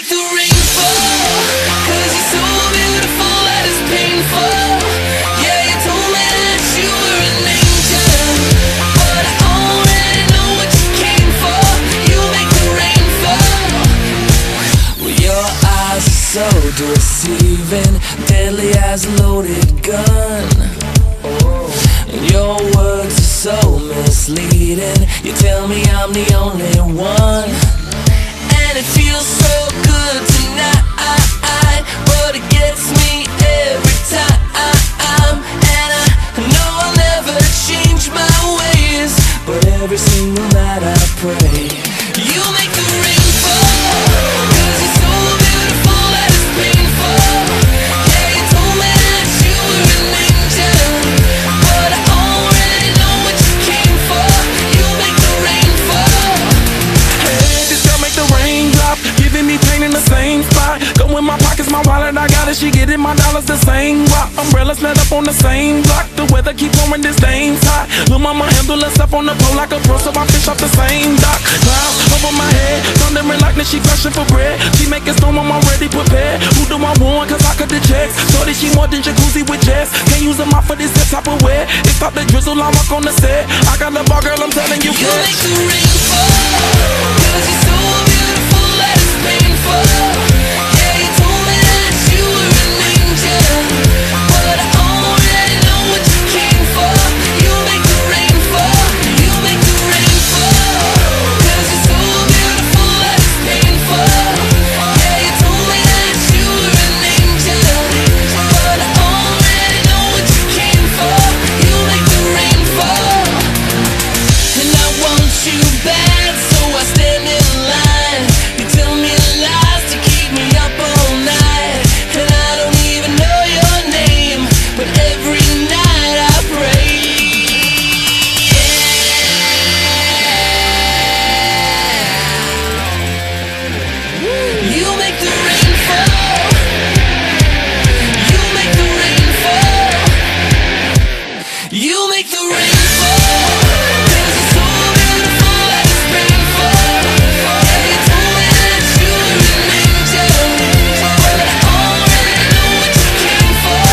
make the rain fall, 'cause you're so beautiful that it's painful. Yeah, you told me that you were an angel, but I already know what you came for. You make the rain fall. Well, your eyes are so deceiving, deadly as a loaded gun. And your words are so misleading, you tell me I'm the only one. And it feels so good tonight, but it gets me every time. And I know I'll never change my ways, but every single night I pray. You make the rain fall, 'cause you're so beautiful that it's painful. Yeah, you told me that you were an angel, but I already know what you came for. You make the rain fall. Hey, this girl make the rain, giving me pain in the same spot. Go in my pockets, my wallet, I got it. She getting my dollars the same rock. Umbrellas let up on the same block. The weather keep pouring, this dame's hot. Lil' mama handle herself on the pole like a pro, so I fish off the same dock. Clouds over my head, thundering lightning, she crashing for bread. She making storm, I'm already prepared. Who do I want? 'Cause I could detect. Shorty, she more than jacuzzi with jets. Can't use them out for this type of wear. It's pop the drizzle, I walk on the set. I got the ball, girl, I'm telling you. You make the rain fall, 'cause you're so beautiful that it's painful. Yeah, you told me that you were an angel, but I already know what you came for. You make the rain fall. You make the rain fall, 'cause you're so beautiful that it's painful. Yeah, you told me that you were an angel, but I already know what you came for. You make the rain fall. And I want you bad, so I stand in line. You tell me lies to keep me up all night, and I don't even know your name, but every night I pray. Yeah. You make the rain fall. You make the rain fall. You make the rain fall. 'Cause you're so beautiful that it's painful. Yeah, you told me that you were an angel, but I already know what you came for.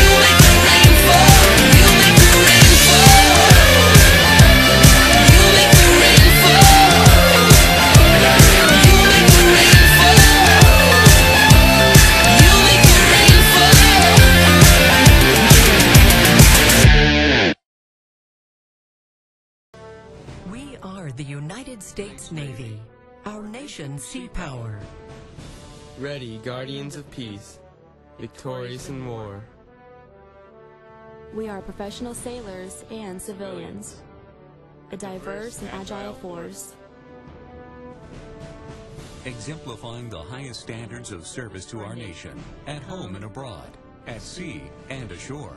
You make the rain fall. You make the rain fall. You make the rain fall. You make the rain fall. You make the rain fall. We are the United States Navy, our nation's sea power. Ready, guardians of peace, victorious in war. We are professional sailors and civilians, a diverse and agile force. Exemplifying the highest standards of service to our nation, at home and abroad, at sea and ashore.